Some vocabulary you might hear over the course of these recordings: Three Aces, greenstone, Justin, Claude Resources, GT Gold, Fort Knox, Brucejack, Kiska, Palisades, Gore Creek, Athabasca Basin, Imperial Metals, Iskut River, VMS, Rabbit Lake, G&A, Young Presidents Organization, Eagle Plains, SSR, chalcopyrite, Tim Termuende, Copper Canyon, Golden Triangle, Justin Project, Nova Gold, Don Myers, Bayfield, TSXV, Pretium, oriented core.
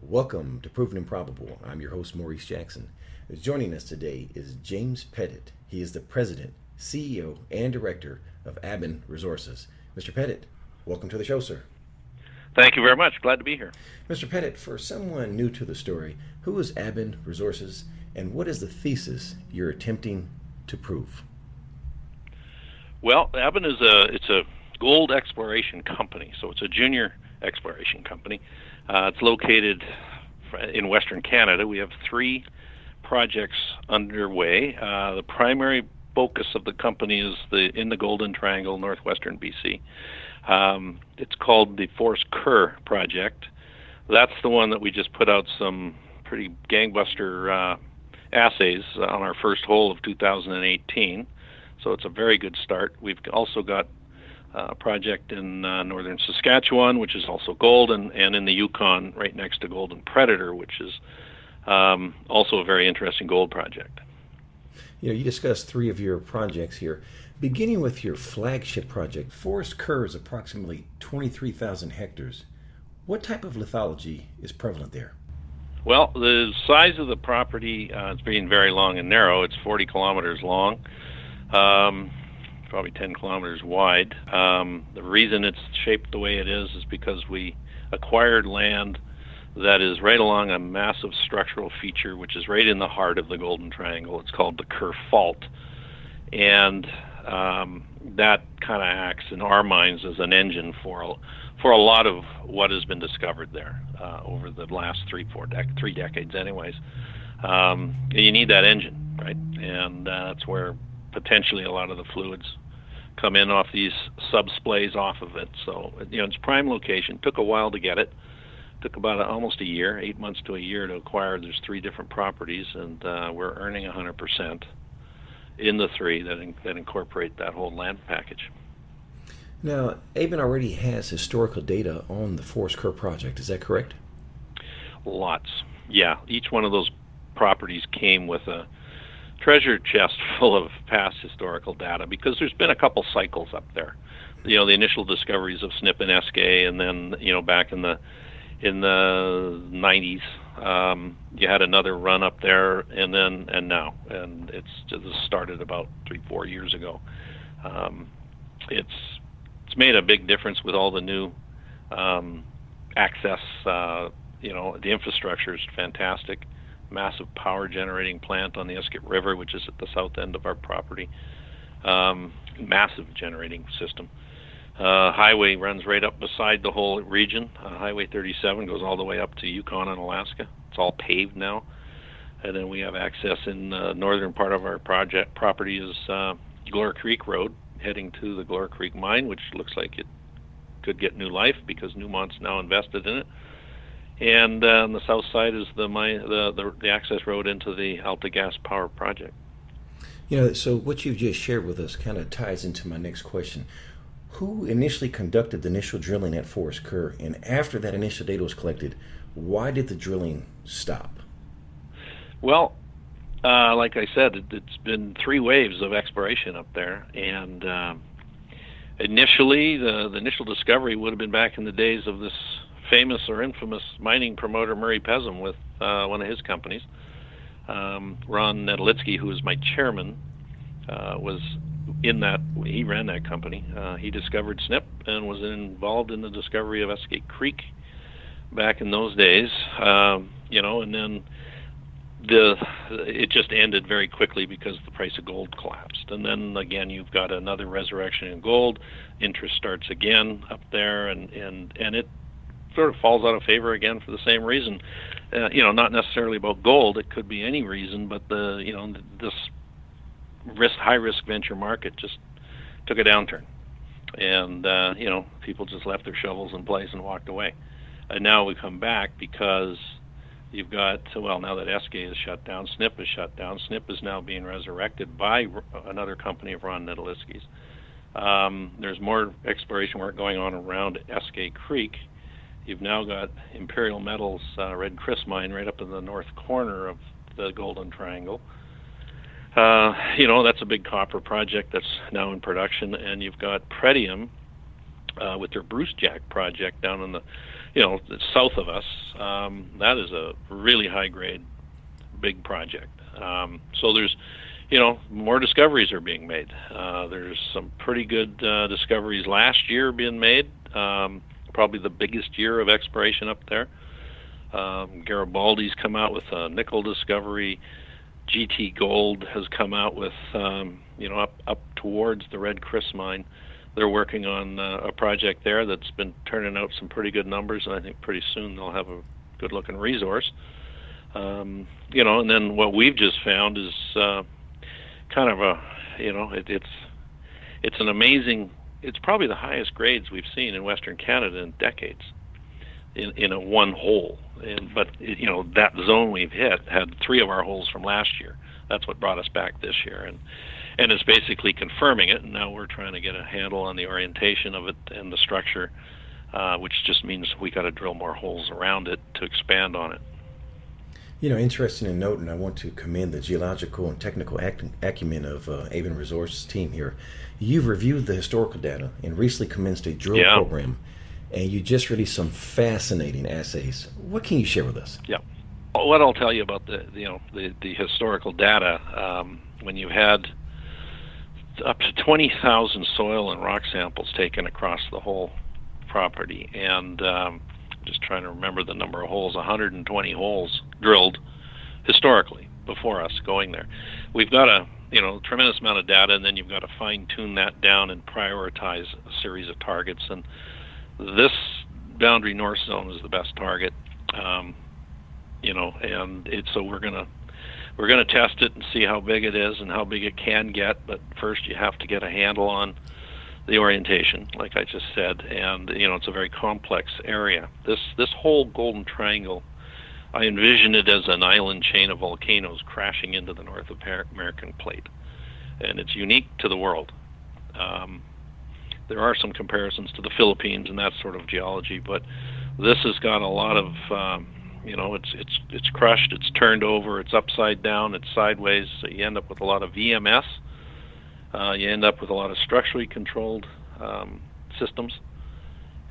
Welcome to Proven and Probable. I'm your host, Maurice Jackson. Joining us today is James Pettit. He is the president, CEO, and director of Aben Resources. Mr. Pettit, welcome to the show, sir. Thank you very much. Glad to be here. Mr. Pettit, for someone new to the story, who is Aben Resources, and what is the thesis you're attempting to prove? Well, Aben is a gold exploration company, so it's a junior exploration company. It's located in Western Canada. We have three projects underway. The primary focus of the company is in the Golden Triangle, northwestern BC. It's called the Forest Kerr project. That's the one that we just put out some pretty gangbuster assays on our first hole of 2018. So it's a very good start. We've also got a project in northern Saskatchewan, which is also gold, and in the Yukon right next to Golden Predator, which is also a very interesting gold project. You know, you discussed three of your projects here. Beginning with your flagship project, Forest Kerr is approximately 23,000 hectares. What type of lithology is prevalent there? Well, the size of the property, it's being very long and narrow. It's 40 kilometers long. Probably 10 kilometers wide. The reason it's shaped the way it is because we acquired land that is right along a massive structural feature which is right in the heart of the Golden Triangle. It's called the Kerr Fault, and that kind of acts in our minds as an engine for a lot of what has been discovered there over the last three decades anyways. You need that engine, right? And that's where potentially a lot of the fluids come in off these subsplays off of it. So, you know, it's prime location. Took a while to get it. Took about almost a year, 8 months to a year to acquire. There's three different properties, and we're earning 100% in the three that incorporate that whole land package. Now, Aben already has historical data on the Forest Kerr project. Is that correct? Lots. Yeah. Each one of those properties came with a treasure chest full of past historical data because there's been a couple cycles up there. You know, the initial discoveries of Snip and Eskay, and then, you know, back in the 90s, you had another run up there, and now this started about 3-4 years ago. It's made a big difference with all the new access. You know, the infrastructure is fantastic. Massive power generating plant on the Iskut River, which is at the south end of our property. Massive generating system. Highway runs right up beside the whole region. Highway 37 goes all the way up to Yukon and Alaska. It's all paved now. And then we have access in the northern part of our project property is Galore Creek Road, heading to the Gore Creek mine, which looks like it could get new life because Newmont's now invested in it. And on the south side is the access road into the Alta Gas power project. You know, so what you've just shared with us kind of ties into my next question. Who initially conducted the initial drilling at Forest Kerr, and after that initial data was collected, why did the drilling stop? Well, like I said, it's been three waves of exploration up there, and initially the initial discovery would have been back in the days of this famous or infamous mining promoter Murray Pezim with one of his companies. Ron Netolitzky, who was my chairman, was in that. He ran that company. He discovered Snip and was involved in the discovery of Eskay Creek back in those days. You know, and then it just ended very quickly because the price of gold collapsed. And then again, you've got another resurrection in gold. Interest starts again up there, and it sort of falls out of favor again for the same reason. You know, not necessarily about gold. It could be any reason, but this high risk venture market just took a downturn, and you know, people just left their shovels in place and walked away. And now we come back because you've got, well, now that Eskay is shut down, Snip is shut down. Snip is now being resurrected by another company of Ron Netolitzky's. There's more exploration work going on around Eskay Creek. You've now got Imperial Metals, Red Chris mine right up in the north corner of the Golden Triangle. You know, that's a big copper project that's now in production. And you've got Pretium with their Brucejack project down in the, you know, south of us. That is a really high-grade, big project. So there's, you know, more discoveries are being made. There's some pretty good discoveries last year being made, probably the biggest year of exploration up there. Garibaldi's come out with a nickel discovery. GT Gold has come out with, you know, up towards the Red Chris mine. They're working on a project there that's been turning out some pretty good numbers, and I think pretty soon they'll have a good-looking resource. You know, and then what we've just found is kind of a, you know, it's an amazing, it's probably the highest grades we've seen in Western Canada in decades in a one hole. And, but, you know, that zone we've hit had three of our holes from last year. That's what brought us back this year. And it's basically confirming it, and now we're trying to get a handle on the orientation of it and the structure, which just means we got to drill more holes around it to expand on it. You know, interesting to note, and I want to commend the geological and technical acumen of Aben Resources team here. You've reviewed the historical data and recently commenced a drill program, and you just released some fascinating assays. What can you share with us? Yeah, what I'll tell you about the historical data, when you had up to 20,000 soil and rock samples taken across the whole property, and just trying to remember the number of holes, 120 holes drilled historically before us going there. We've got a, you know, tremendous amount of data, and then you've got to fine-tune that down and prioritize a series of targets, and this boundary north zone is the best target, you know, and it's, so we're gonna test it and see how big it is and how big it can get, but first you have to get a handle on the orientation, like I just said, and, you know, it's a very complex area. This whole Golden Triangle, I envision it as an island chain of volcanoes crashing into the North American plate, and it's unique to the world. There are some comparisons to the Philippines and that sort of geology, but this has got a lot of, you know, it's crushed, it's turned over, it's upside down, it's sideways, so you end up with a lot of VMS. You end up with a lot of structurally controlled systems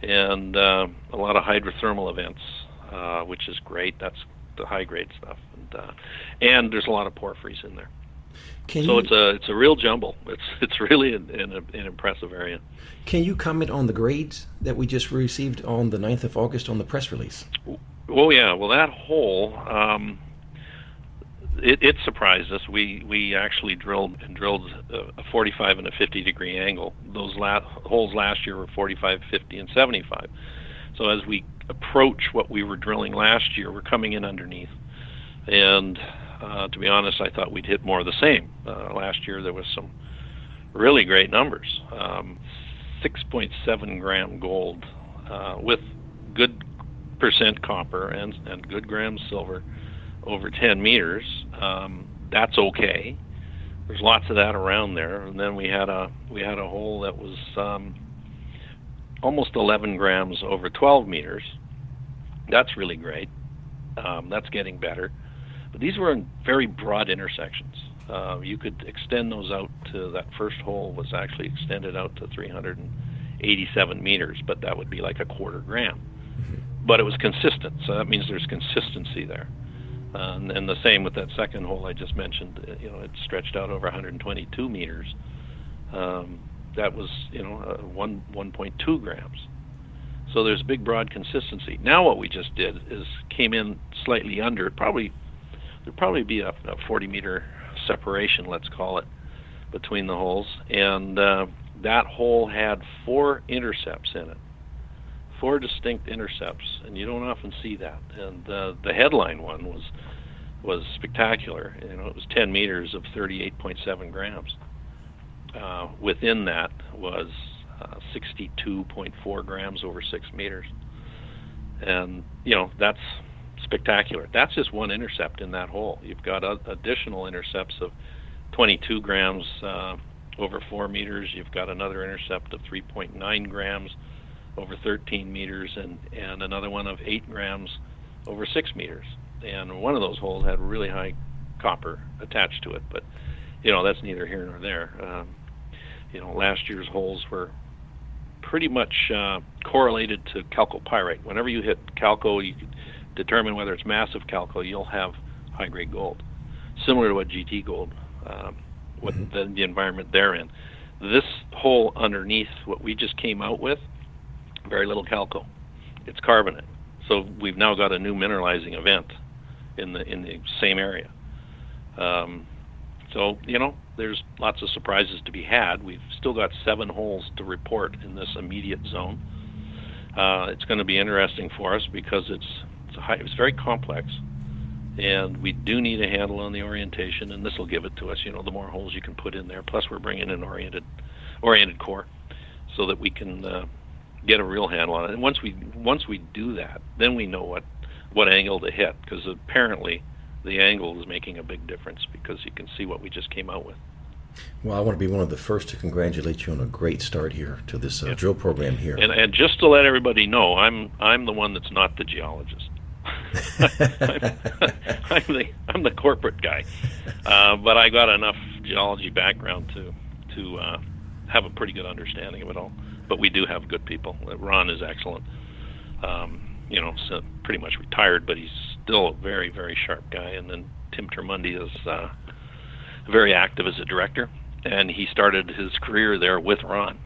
and a lot of hydrothermal events, which is great. That's the high-grade stuff. And there's a lot of porphyries in there. So it's a real jumble. It's really an impressive area. Can you comment on the grades that we just received on the 9th of August on the press release? Oh, yeah. Well, that hole... It surprised us. We actually drilled a 45 and a 50 degree angle. Those holes last year were 45, 50, and 75. So as we approach what we were drilling last year, we're coming in underneath. And to be honest, I thought we'd hit more of the same. Last year there was some really great numbers. 6.7 gram gold with good percent copper and good grams silver. Over 10 meters, that's okay. There's lots of that around there. And then we had a hole that was almost 11 grams over 12 meters. That's really great. That's getting better. But these were in very broad intersections. You could extend those out to, that first hole was actually extended out to 387 meters, but that would be like a quarter gram. Mm-hmm. But it was consistent, so that means there's consistency there. And the same with that second hole I just mentioned. You know, it stretched out over 122 meters. That was, you know, 1.2 grams. So there's big, broad consistency. Now what we just did is came in slightly under. There'd probably be a 40-meter separation, let's call it, between the holes. And that hole had four intercepts in it. Four distinct intercepts, and you don't often see that. And the headline one was spectacular. You know, it was 10 meters of 38.7 grams. Within that was 62.4 grams over 6 meters. And, you know, that's spectacular. That's just one intercept in that hole. You've got additional intercepts of 22 grams over 4 meters. You've got another intercept of 3.9 grams over 13 meters, and another one of 8 grams over 6 meters. And one of those holes had really high copper attached to it, but you know, that's neither here nor there. You know, last year's holes were pretty much correlated to chalcopyrite. Whenever you hit calco, you can determine whether it's massive calco, you'll have high-grade gold, similar to what GT Gold, what the environment they're in. This hole underneath what we just came out with, very little calco. It's carbonate. So we've now got a new mineralizing event in the same area. So, you know, there's lots of surprises to be had. We've still got 7 holes to report in this immediate zone. It's going to be interesting for us because it's very complex, and we do need a handle on the orientation, and this will give it to us. You know, the more holes you can put in there, plus we're bringing an oriented core so that we can get a real handle on it. And once we do that, then we know what angle to hit, because apparently the angle is making a big difference, because you can see what we just came out with. Well, I want to be one of the first to congratulate you on a great start here to this drill program here. And just to let everybody know, I'm the one that's not the geologist. I'm the corporate guy, but I got enough geology background to have a pretty good understanding of it all. But we do have good people. Ron is excellent. You know, so pretty much retired, but he's still a very, very sharp guy. And then Tim Termuende is very active as a director, and he started his career there with Ron.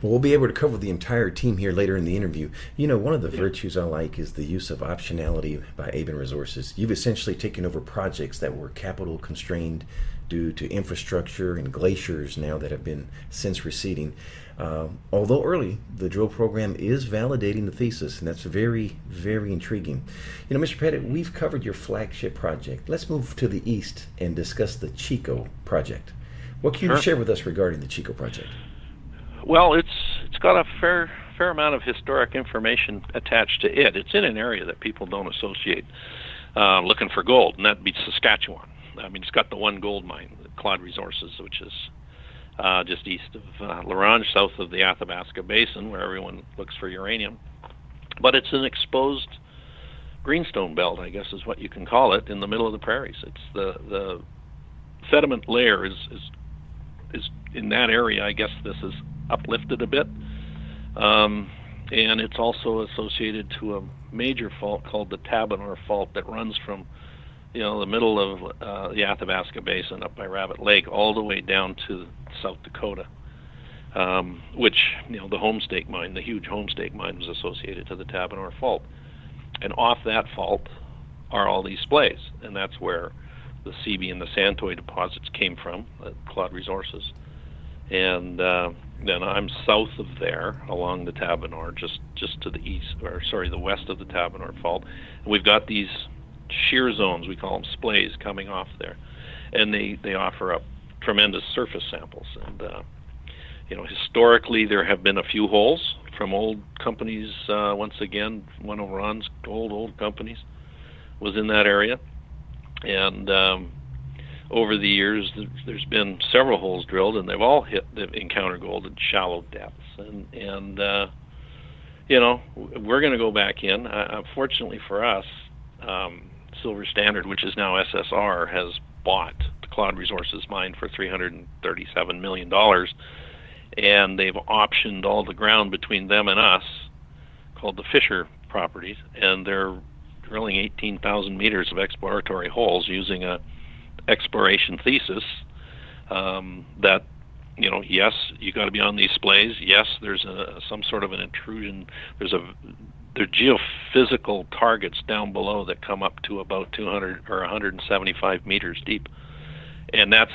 Well, we'll be able to cover the entire team here later in the interview. You know, one of the virtues I like is the use of optionality by Aben Resources. You've essentially taken over projects that were capital constrained due to infrastructure and glaciers now that have been since receding. Although early, the drill program is validating the thesis, and that's very, very intriguing. You know, Mr. Pettit, we've covered your flagship project. Let's move to the east and discuss the Chico project. What can you share with us regarding the Chico project? Well, it's got a fair amount of historic information attached to it. It's in an area that people don't associate looking for gold, and that'd be Saskatchewan. I mean, it's got the one gold mine, Claude Resources, which is just east of La Ronge, south of the Athabasca Basin, where everyone looks for uranium. But it's an exposed greenstone belt, I guess is what you can call it, in the middle of the prairies. It's the sediment layer is in that area. I guess this is uplifted a bit, and it's also associated to a major fault called the Tabbernor Fault that runs from, you know, the middle of the Athabasca Basin up by Rabbit Lake all the way down to South Dakota, which, you know, the Homestake mine, the huge Homestake mine, was associated to the Tabbernor Fault. And off that fault are all these splays, and that's where the Seabee and the Santoy deposits came from, Claude Resources. And then I'm south of there, along the Tabbernor, just to the east, or sorry, the west of the Tabbernor Fault. And we've got these shear zones, we call them splays, coming off there, and they offer up tremendous surface samples. And you know, historically there have been a few holes from old companies. Once again, one of Ron's old companies was in that area, and over the years there's been several holes drilled, and they've encountered gold at shallow depths. And you know, we're going to go back in. Fortunately for us, Silver Standard, which is now SSR, has bought the Claude Resources mine for $337 million, and they've optioned all the ground between them and us, called the Fisher properties, and they're drilling 18,000 meters of exploratory holes using a exploration thesis that, you know, yes, you got to be on these splays. Yes, there's some sort of an intrusion. They're geophysical targets down below that come up to about 200 or 175 meters deep, and that's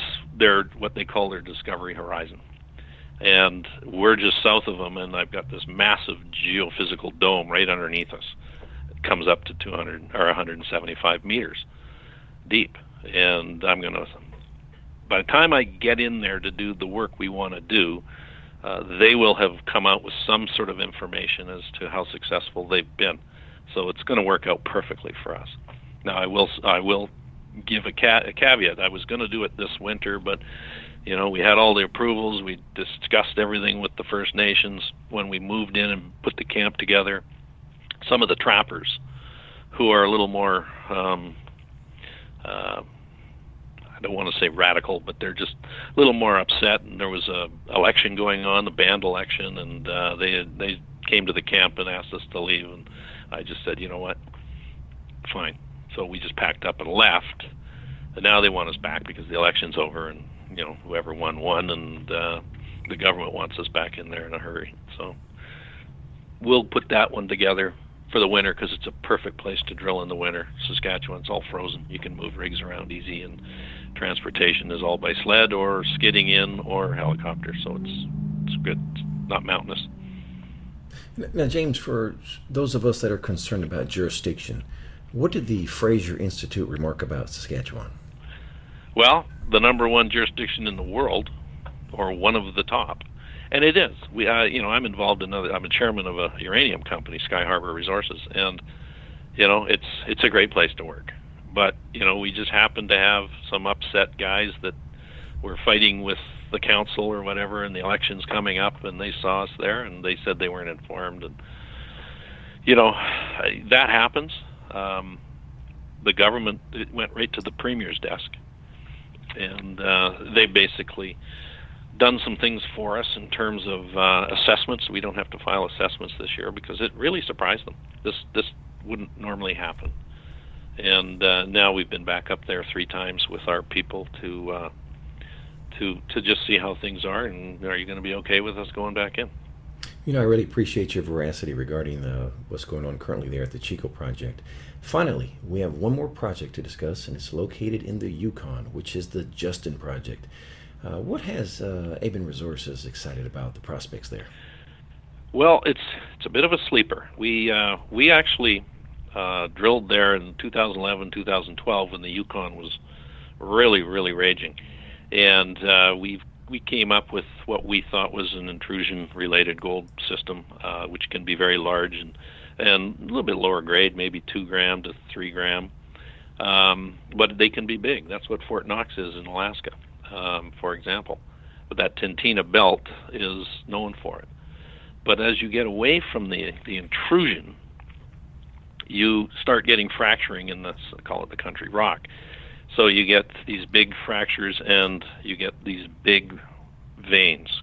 what they call their discovery horizon. And we're just south of them, and I've got this massive geophysical dome right underneath us. It comes up to 200 or 175 meters deep, and I'm going to, by the time I get in there to do the work we want to do, they will have come out with some sort of information as to how successful they've been. So it's going to work out perfectly for us. Now, I will give a caveat. I was going to do it this winter, but, you know, we had all the approvals. We discussed everything with the First Nations when we moved in and put the camp together. Some of the trappers who are a little more I don't want to say radical, but they're just a little more upset. And there was a election going on, the band election, and they came to the camp and asked us to leave. And I just said, you know what, fine. So we just packed up and left. And now they want us back because the election's over, and you know, whoever won, and the government wants us back in there in a hurry. So we'll put that one together for the winter because it's a perfect place to drill in the winter. Saskatchewan's all frozen. You can move rigs around easy, and transportation is all by sled or skidding in or helicopter. So it's good. It's not mountainous. Now, James, for those of us that are concerned about jurisdiction, what did the Fraser Institute remark about Saskatchewan? Well, the #1 jurisdiction in the world, or one of the top. And it is. We, you know, I'm involved in I'm a chairman of a uranium company, Sky Harbor Resources, and you know, it's a great place to work. But you know, we just happen to have some upset guys that were fighting with the council or whatever, and the election's coming up, and they saw us there, and they said they weren't informed, and you know, that happens. The government, it went right to the premier's desk, and they basically done some things for us in terms of assessments. We don't have to file assessments this year because it really surprised them. This wouldn't normally happen, and now we've been back up there 3 times with our people to just see how things are, and are you going to be okay with us going back in? You know, I really appreciate your veracity regarding what's going on currently there at the Chico project. Finally, we have one more project to discuss, and it's located in the Yukon, which is the Justin Project. What has Aben Resources excited about the prospects there? Well, it's a bit of a sleeper. We actually drilled there in 2011, 2012 when the Yukon was really, really raging, and we came up with what we thought was an intrusion-related gold system, which can be very large and a little bit lower grade, maybe 2 gram to 3 gram. But they can be big. That's what Fort Knox is in Alaska, for example. But that Tintina belt is known for it. But as you get away from the intrusion, you start getting fracturing in the, call it the country rock. So you get these big fractures and you get these big veins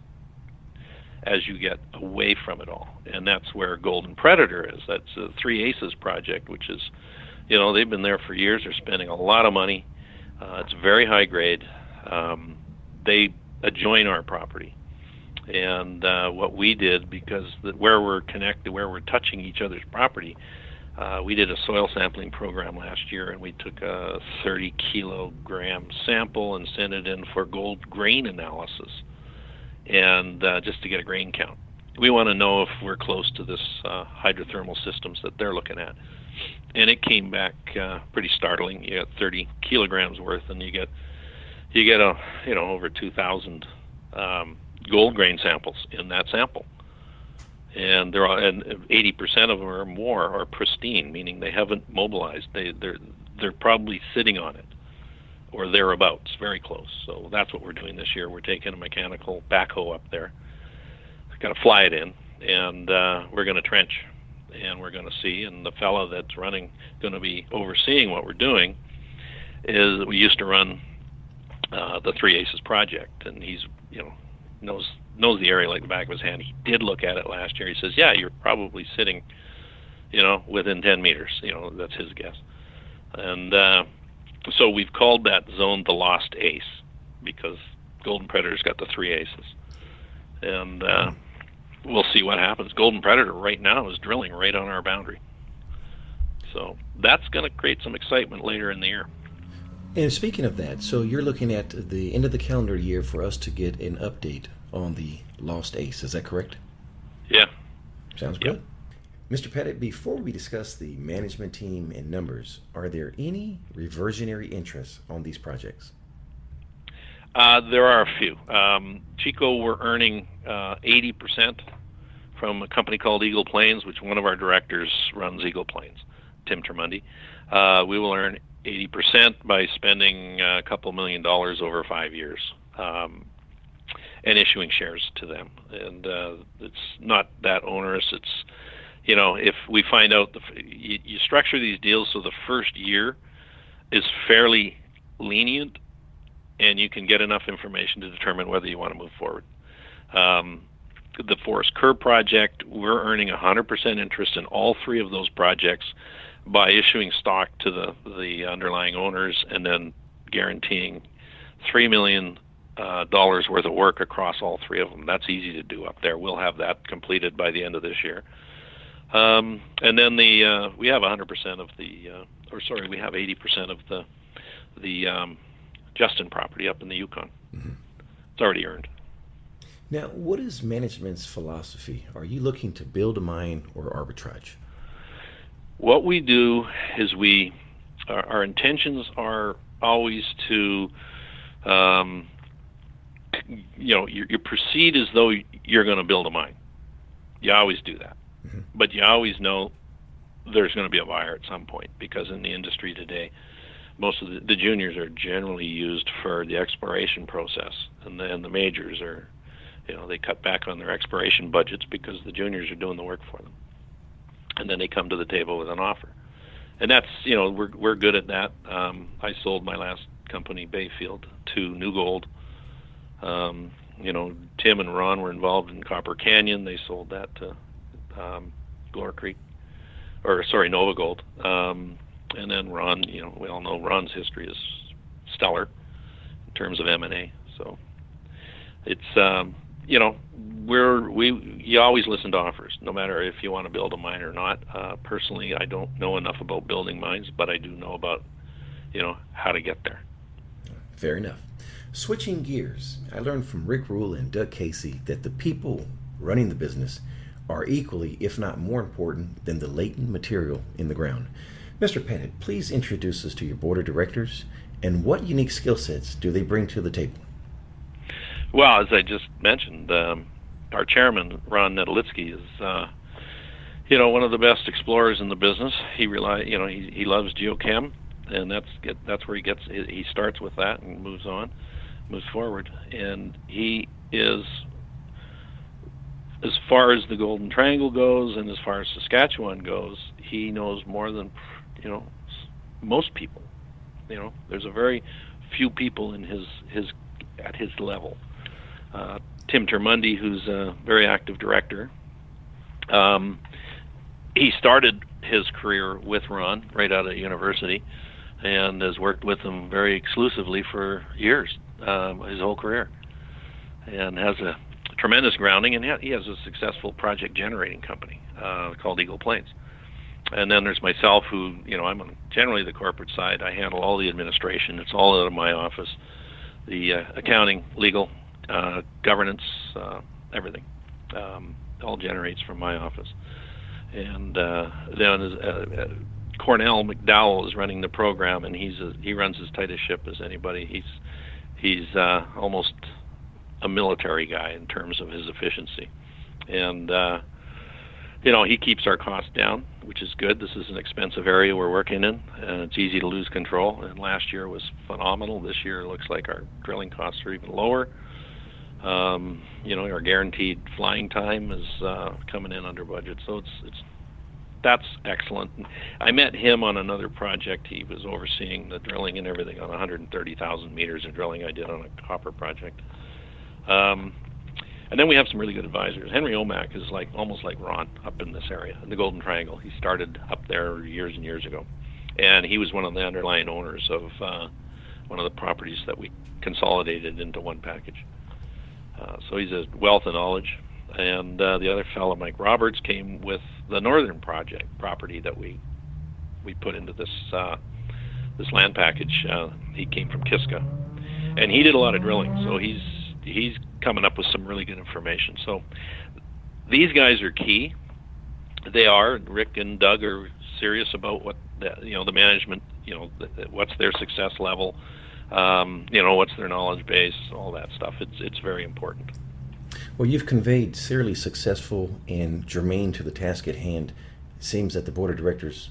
as you get away from it all. And that's where Golden Predator is. That's the Three Aces project, which is, you know, they've been there for years. They're spending a lot of money. It's very high grade. They adjoin our property. And what we did, because where we're connected, where we're touching each other's property, we did a soil sampling program last year, and we took a 30 kilogram sample and sent it in for gold grain analysis, and just to get a grain count. We want to know if we're close to this hydrothermal systems that they're looking at. And it came back pretty startling. You got 30 kilograms worth, and you get a, you know, over 2,000 gold grain samples in that sample. And 80% of them or more are pristine, meaning they haven't mobilized. They're probably sitting on it, or thereabouts, very close. So that's what we're doing this year. We're taking a mechanical backhoe up there, got to fly it in, and we're going to trench, and we're going to see. And the fellow that's going to be overseeing what we're doing, is we used to run the Three Aces project, and he's, you know, knows the area like the back of his hand. He did look at it last year. He says, yeah, you're probably sitting, you know, within 10 meters. You know, that's his guess. And so we've called that zone the Lost Ace because Golden Predator's got the Three Aces. And we'll see what happens. Golden Predator right now is drilling right on our boundary. So that's going to create some excitement later in the year. And speaking of that, so you're looking at the end of the calendar year for us to get an update on the Lost Ace. Is that correct? Yeah. Sounds good. Yep. Mr. Pettit, before we discuss the management team and numbers, are there any reversionary interests on these projects? There are a few. Chico, we're earning 80% from a company called Eagle Plains, which one of our directors runs Eagle Plains, Tim Termuende. We will earn 80% by spending a couple $1 million over 5 years and issuing shares to them. And it's not that onerous. It's, you know, if we find out, you structure these deals so the first year is fairly lenient and you can get enough information to determine whether you want to move forward. The Forest Kerr project, we're earning 100% interest in all three of those projects by issuing stock to the underlying owners and then guaranteeing $3 million worth of work across all three of them. That's easy to do up there. We'll have that completed by the end of this year. And then we have 100% of the, we have 80% of the Justin property up in the Yukon. Mm-hmm. It's already earned. Now, what is management's philosophy? Are you looking to build a mine or arbitrage? What we do is our intentions are always to, you proceed as though you're going to build a mine. You always do that. Mm-hmm. But you always know there's going to be a buyer at some point, because in the industry today, most of the juniors are generally used for the exploration process, and then the majors are, they cut back on their exploration budgets because the juniors are doing the work for them. And then they come to the table with an offer. And that's, we're good at that. I sold my last company, Bayfield, to New Gold. Tim and Ron were involved in Copper Canyon. They sold that to Galore Creek, Nova Gold. And then Ron, we all know Ron's history is stellar in terms of M&A. So it's, you always listen to offers, no matter if you want to build a mine or not. Personally, I don't know enough about building mines, but I do know about, how to get there. Fair enough. Switching gears, I learned from Rick Rule and Doug Casey that the people running the business are equally, if not more important, than the latent material in the ground. Mr. Pettit, please introduce us to your board of directors, and what unique skill sets do they bring to the table? Well, as I just mentioned, our chairman, Ron Netolitzky, is, one of the best explorers in the business. He loves geochem, and that's where he starts with that and moves forward. And he is, as far as the Golden Triangle goes and as far as Saskatchewan goes, he knows more than, most people. There's a very few people in his at his level. Tim Termuende, who's a very active director, he started his career with Ron right out of university and has worked with him very exclusively for years, his whole career, and has a tremendous grounding, and he has a successful project generating company called Eagle Plains. And then there's myself, who, I'm on generally the corporate side. I handle all the administration. It's all out of my office. The accounting, legal, governance, everything, all generates from my office. And then Cornell McDowell is running the program, and he runs as tight a ship as anybody. He's almost a military guy in terms of his efficiency, and he keeps our costs down, which is good. This is an expensive area we're working in, and it's easy to lose control. And last year was phenomenal. This year it looks like our drilling costs are even lower. Our guaranteed flying time is coming in under budget, so that's excellent. I met him on another project. He was overseeing the drilling and everything on 130,000 meters of drilling I did on a copper project. And then we have some really good advisors. Henry Omack is almost like Ron up in this area, in the Golden Triangle. He started up there years and years ago, and he was one of the underlying owners of one of the properties that we consolidated into one package. So he's a wealth of knowledge. And the other fellow, Mike Roberts, came with the northern project property that we put into this land package. He came from Kiska, and he did a lot of drilling, so he's coming up with some really good information. So these guys are key. They are. Rick and Doug are serious about what the management, what's their success level, what's their knowledge base, all that stuff. It's very important. Well, you've conveyed serially successful and germane to the task at hand. It seems that the board of directors,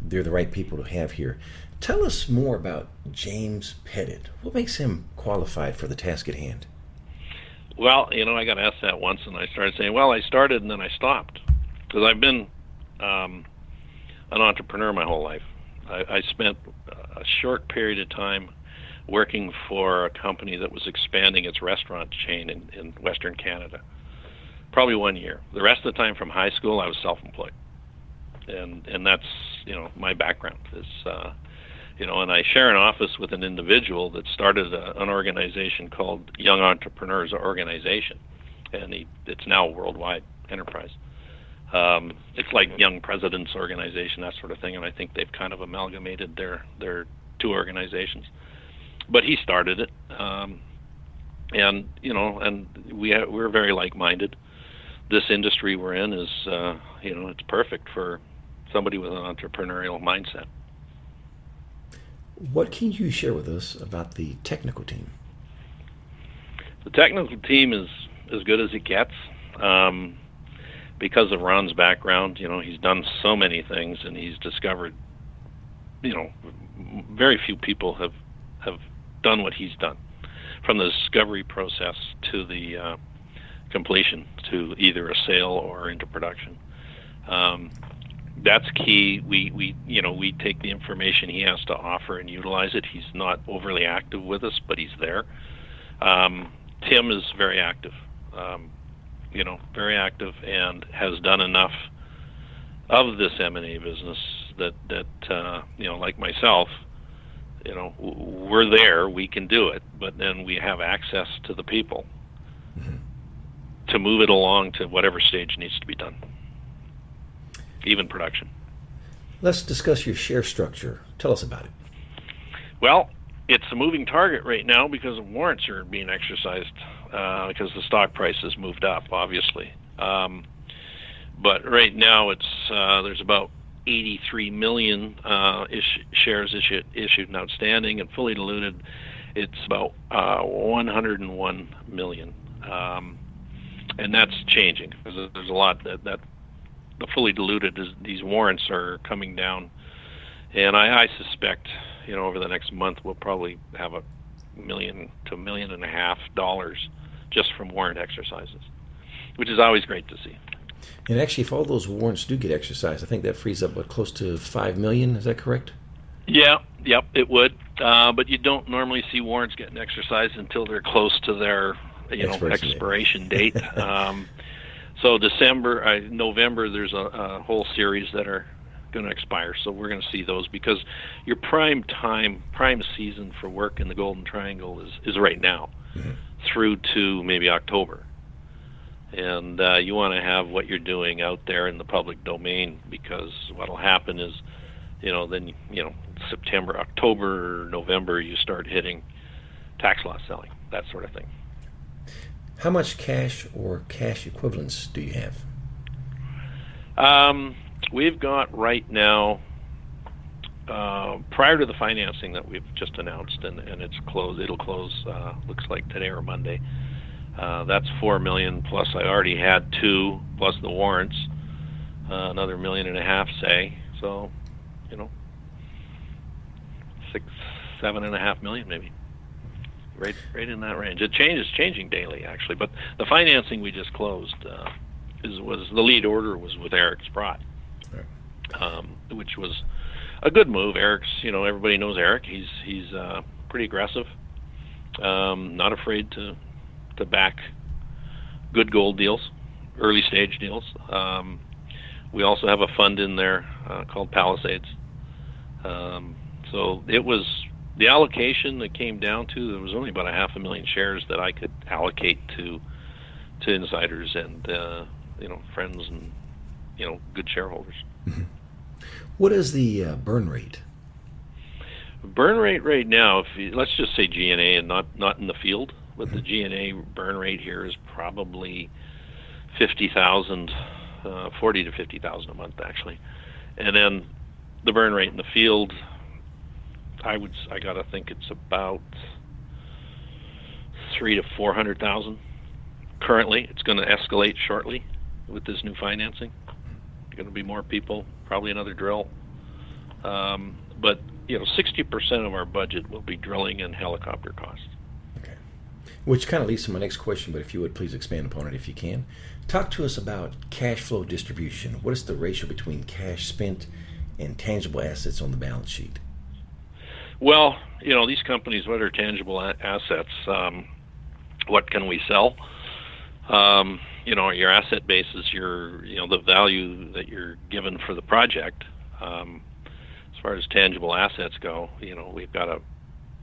they're the right people to have here. Tell us more about James Pettit. What makes him qualified for the task at hand? Well, I got asked that once, and I started saying, well, I started and then I stopped, because I've been an entrepreneur my whole life. I spent a short period of time working for a company that was expanding its restaurant chain in Western Canada. Probably 1 year. The rest of the time from high school, I was self-employed. And that's, you know, my background is, you know, and I share an office with an individual that started an organization called Young Entrepreneurs Organization, and it's now a worldwide enterprise. It's like Young Presidents Organization, that sort of thing, and I think they've kind of amalgamated their two organizations. But he started it, and, you know, and we're very like-minded. This industry we're in is, you know, it's perfect for somebody with an entrepreneurial mindset. What can you share with us about the technical team? The technical team is as good as it gets. Because of Ron's background, you know, he's done so many things, and he's discovered, you know, very few people have done what he's done, from the discovery process to the completion, to either a sale or into production. That's key. We take the information he has to offer and utilize it. He's not overly active with us, but he's there. Tim is very active, you know, very active, and has done enough of this M&A business that you know, like myself, you know, we're there, we can do it, but then we have access to the people to move it along to whatever stage needs to be done, even production. Let's discuss your share structure. Tell us about it. Well, it's a moving target right now because the warrants are being exercised because the stock price has moved up, obviously. But right now it's there's about 83 million shares issued and outstanding, and fully diluted, it's about 101 million. And that's changing because there's a lot that the fully diluted is, these warrants are coming down, and I suspect, you know, over the next month we'll probably have $1 million to $1.5 million just from warrant exercises, which is always great to see. And actually, if all those warrants do get exercised, I think that frees up close to $5 million. Is that correct? Yeah, yep, it would. But you don't normally see warrants getting exercised until they're close to their, you know, expiration date. So November, there's a whole series that are going to expire. So we're going to see those because your prime season for work in the Golden Triangle is right now, through to maybe October. And you want to have what you're doing out there in the public domain, because what'll happen is, you know, then, you know, September, October, November, you start hitting tax loss selling, that sort of thing. How much cash or cash equivalents do you have? We've got right now, prior to the financing that we've just announced, and it's closed, it'll close, looks like today or Monday. That's $4 million, plus I already had $2 million, plus the warrants, another $1.5 million, say. So, you know, $7.5 million maybe. Right in that range. It's changing daily, actually. But the financing we just closed was the lead order was with Eric Sprott, which was a good move. Eric's, you know, everybody knows Eric. He's pretty aggressive, not afraid to back good gold deals, early stage deals. We also have a fund in there called Palisades. So it was the allocation that came down to, there was only about 500,000 shares that I could allocate to insiders and you know, friends and, you know, good shareholders. What is the burn rate? Burn rate right now, let's just say G&A and not in the field. But the G&A burn rate here is probably 50,000, 40 to 50,000 a month, actually. And then the burn rate in the field, I gotta think it's about 300,000 to 400,000 currently. It's going to escalate shortly with this new financing. Going to be more people, probably another drill. But you know, 60% of our budget will be drilling and helicopter costs. Which kind of leads to my next question, but if you would please expand upon it if you can. Talk to us about cash flow distribution. What is the ratio between cash spent and tangible assets on the balance sheet? Well, you know, these companies, what are tangible assets? What can we sell? You know, your asset base is your, you know, the value that you're given for the project. As far as tangible assets go, you know, we've got a,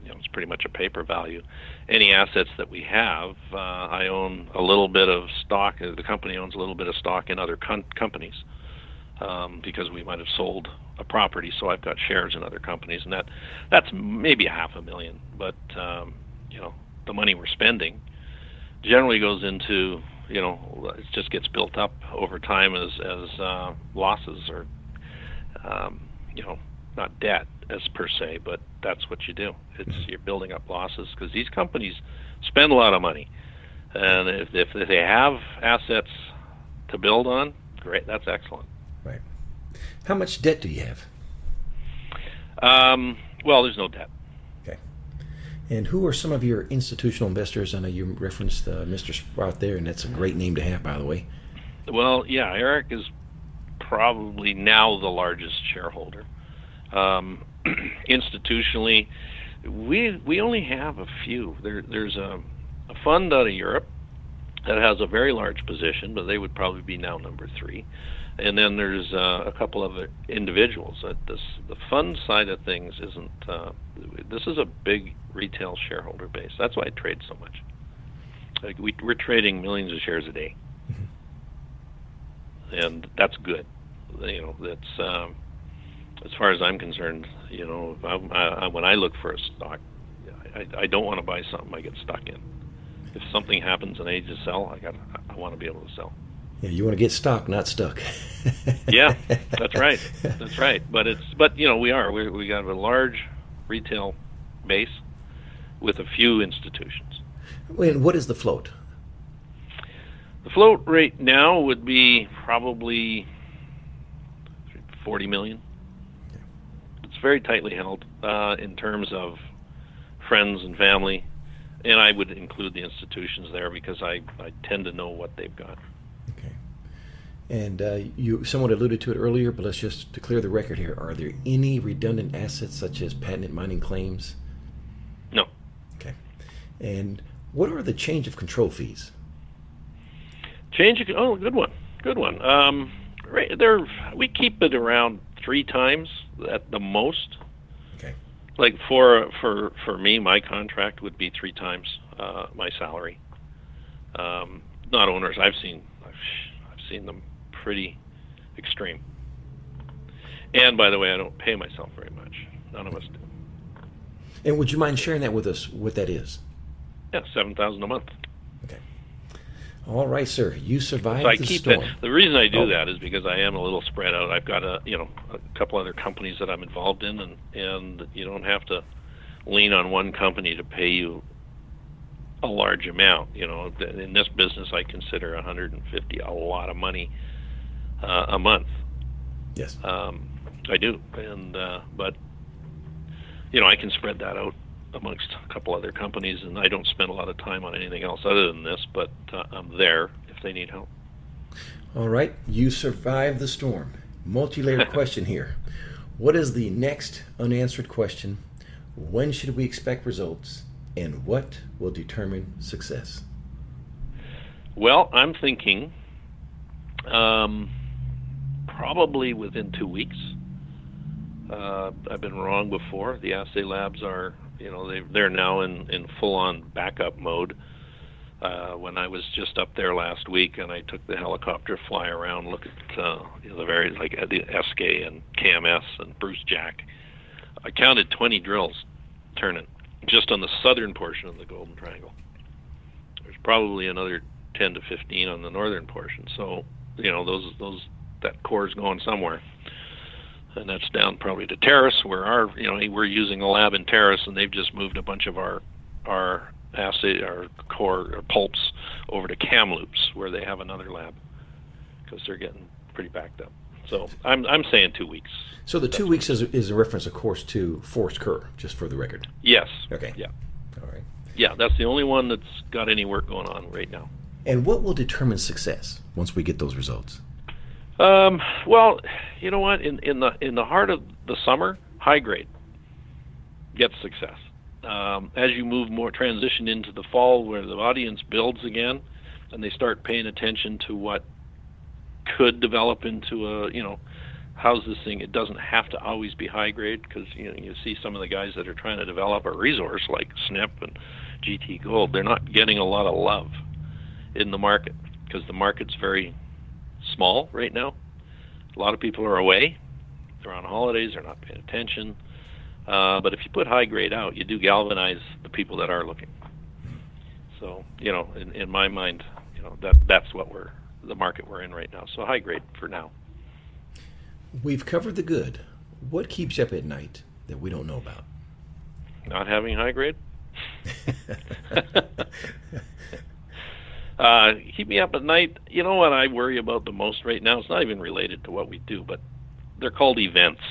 you know, it's pretty much a paper value. Any assets that we have, I own a little bit of stock. The company owns a little bit of stock in other companies because we might have sold a property. So I've got shares in other companies, and that's maybe $500,000. But you know, the money we're spending generally goes into, you know, it just gets built up over time as losses or you know, not debt as per se, but that's what you do. It's you're building up losses because these companies spend a lot of money, and if they have assets to build on, great, that's excellent. Right. How much debt do you have? Well, there's no debt. Okay. And who are some of your institutional investors? I know you referenced Mr. Sprout there, and that's a great name to have, by the way. Well, yeah, Eric is probably now the largest shareholder. Institutionally, we only have a few. There's a fund out of Europe that has a very large position, but they would probably be now number 3. And then there's a couple of individuals. The fund side of things isn't. This is a big retail shareholder base. That's why I trade so much. Like we're trading millions of shares a day, and that's good. You know, that's. As far as I'm concerned, you know, when I look for a stock, I don't want to buy something I get stuck in. If something happens and I need to sell, I want to be able to sell. Yeah, you want to get stock, not stuck. Yeah, that's right. That's right. But you know, we got a large retail base with a few institutions. And what is the float? The float rate now would be probably 40 million. Very tightly held in terms of friends and family, and I would include the institutions there because I tend to know what they've got. Okay. And you somewhat alluded to it earlier, but let's just to clear the record here. Are there any redundant assets such as patented mining claims? No. Okay. And what are the change of control fees? Oh, good one. Good one. Right there, we keep it around 3 times at the most. Okay. Like for me, my contract would be 3 times my salary. Not owners. I've seen them pretty extreme. And by the way, I don't pay myself very much. None of us do. And would you mind sharing that with us? What that is? Yeah, $7,000 a month. Okay. All right, sir. You survived so I the keep storm. The reason I do that is because I am a little spread out. I've got a couple other companies that I'm involved in, and you don't have to lean on one company to pay you a large amount. You know, in this business, I consider $150 a lot of money a month. Yes, I do, and but you know, I can spread that out amongst a couple other companies, and I don't spend a lot of time on anything else other than this, but I'm there if they need help. All right, you survived the storm. Multi-layered question here. What is the next unanswered question? When should we expect results, and what will determine success? Well, I'm thinking probably within 2 weeks. I've been wrong before. The assay labs are, you know, they're now in full-on backup mode. When I was just up there last week, and I took the helicopter, fly around, look at you know, the various, like the Eskay and KMS and Brucejack, I counted 20 drills turning just on the southern portion of the Golden Triangle. There's probably another 10 to 15 on the northern portion. So, you know, that core's going somewhere. And that's down probably to Terrace, where our, you know, we're using a lab in Terrace, and they've just moved a bunch of our assay, our core, our pulps over to Kamloops, where they have another lab, because they're getting pretty backed up. So I'm saying 2 weeks. So the 2 weeks is a reference, of course, to Forest Kerr, just for the record. Yes. Okay. Yeah. All right. Yeah, that's the only one that's got any work going on right now. And what will determine success once we get those results? Well, you know what? In the heart of the summer, high grade. gets success. As you move more transition into the fall, where the audience builds again and they start paying attention to what could develop into a, you know, how's this thing? It doesn't have to always be high grade, because you see some of the guys that are trying to develop a resource like Snip and GT Gold, they're not getting a lot of love in the market because the market's very small right now. A lot of people are away. They're on holidays. They're not paying attention. But if you put high grade out, you do galvanize the people that are looking. So, you know, in my mind, you know, that's what the market we're in right now. So high grade for now. We've covered the good. What keeps you up at night that we don't know about? Not having high grade? Keep me up at night. You know what I worry about the most right now? It's not even related to what we do, but they're called events,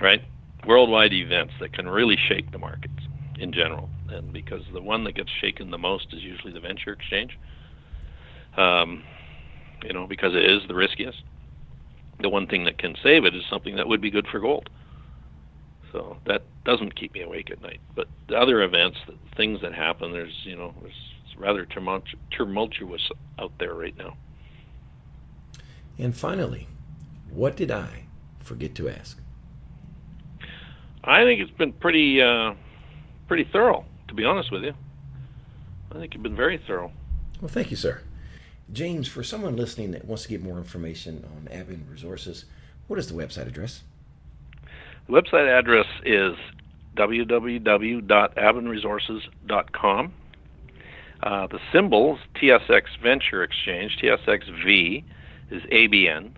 right? Worldwide events that can really shake the markets in general, and because the one that gets shaken the most is usually the venture exchange, you know, because it is the riskiest. The one thing that can save it is something that would be good for gold, so that doesn't keep me awake at night. But the other events, the things that happen, it's rather tumultuous out there right now. And finally, what did I forget to ask? I think it's been pretty thorough, to be honest with you. I think you've been very thorough. Well, thank you, sir. James, for someone listening that wants to get more information on Aben Resources, what is the website address? The website address is www.abenresources.com. The symbols, TSX Venture Exchange, TSXV, is ABN.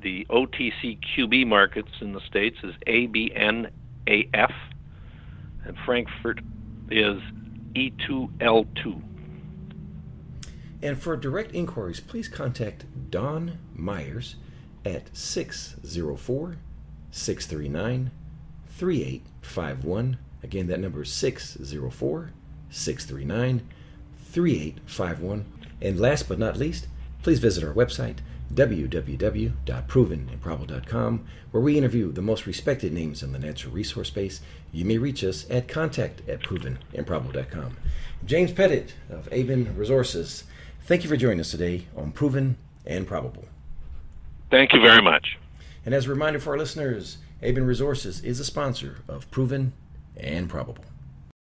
The OTCQB markets in the States is ABN. AF, and Frankfurt is E2L2. And for direct inquiries, please contact Don Myers at 604-639-3851. Again, that number is 604-639-3851. And last but not least, please visit our website, www.provenandprobable.com, where we interview the most respected names in the natural resource space. You may reach us at contact@provenandprobable.com. James Pettit of Aben Resources, thank you for joining us today on Proven and Probable. Thank you very much. And as a reminder for our listeners, Aben Resources is a sponsor of Proven and Probable.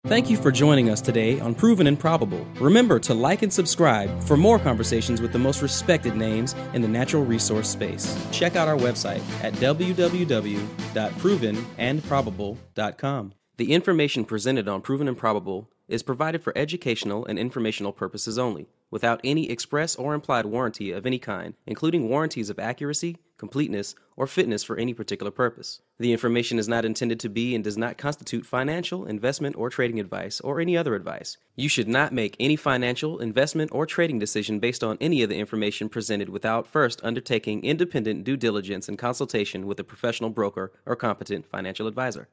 Thank you for joining us today on Proven and Probable. Remember to like and subscribe for more conversations with the most respected names in the natural resource space. Check out our website at www.provenandprobable.com. The information presented on Proven and Probable is provided for educational and informational purposes only, without any express or implied warranty of any kind, including warranties of accuracy, completeness, or fitness for any particular purpose. The information is not intended to be and does not constitute financial, investment, or trading advice or any other advice. You should not make any financial, investment, or trading decision based on any of the information presented without first undertaking independent due diligence and consultation with a professional broker or competent financial advisor.